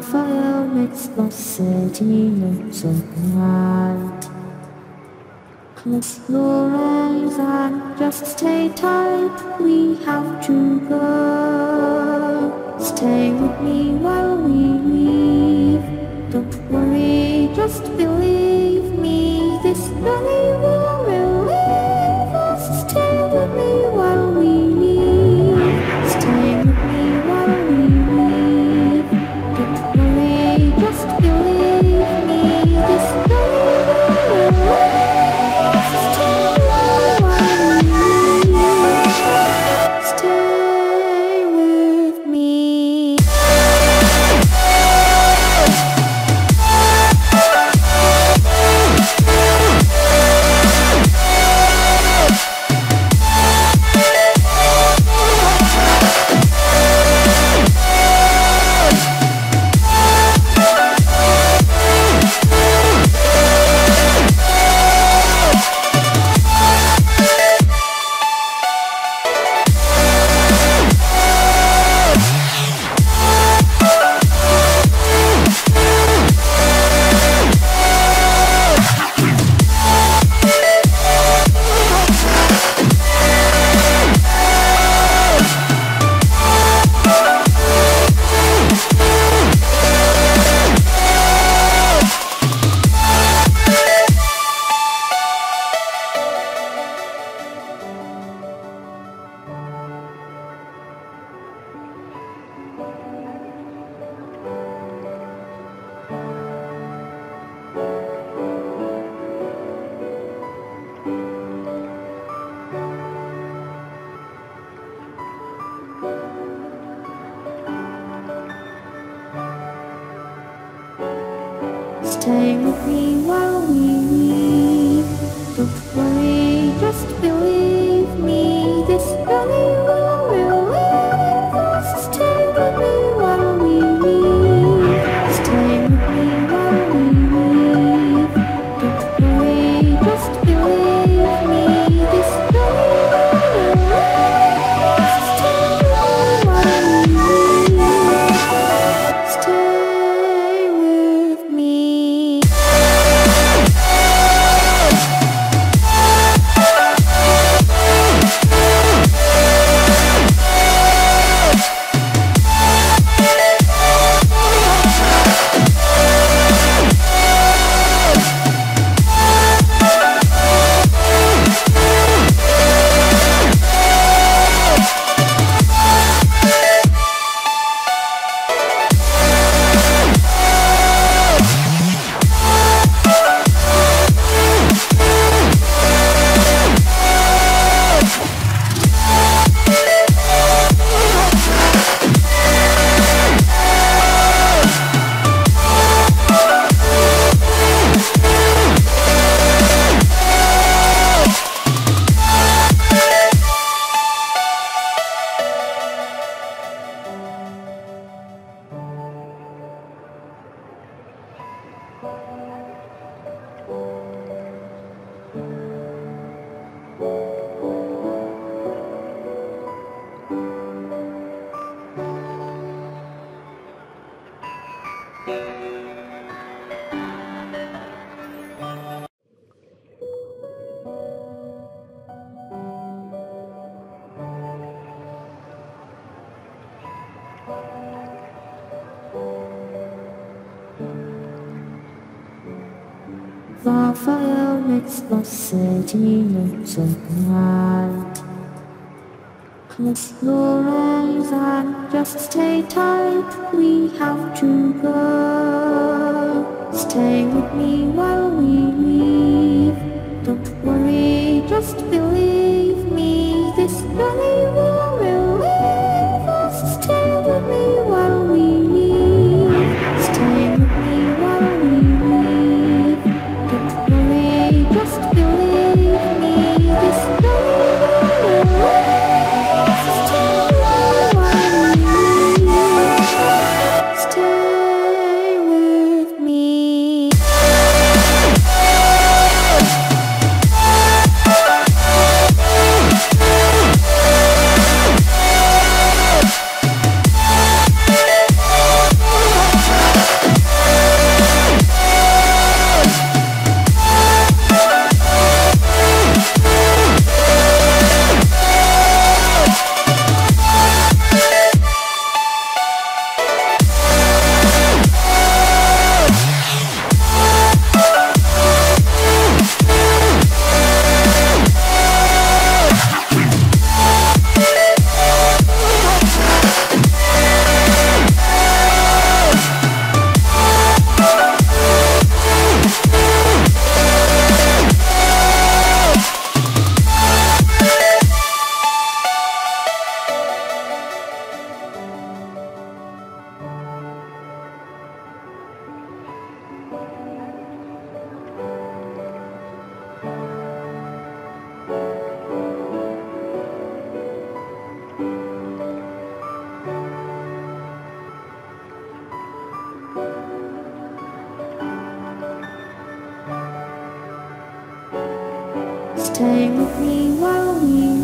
It's the steadiness of night. Close your eyes and just stay tight. We have to go. Stay with me while we leave. Don't worry, just believe me. This journey will relieve us. Stay with me while we leave. Stay with me while we leave. Don't worry, just believe me. This journey will relieve us. Stay with me while we leave. Stay with me. Stay with me while we leave. Don't worry, just believe me. This journey will relieve us. Stay with me while we leave. Stay with me while we leave. Don't worry, just believe me. This journey will relieve us. Stay with me while we leave. Stay with me. The fire makes the steadiness of night. Close your eyes and just stay tight. We have to go. Stay with me while we leave. Don't worry, just believe me. This journey will relieve us. Stay with me while we leave. Stay with me while we leave. Don't worry, just believe me. This journey will relieve us. Stay with me while we leave. Stay with me. Stay with me while we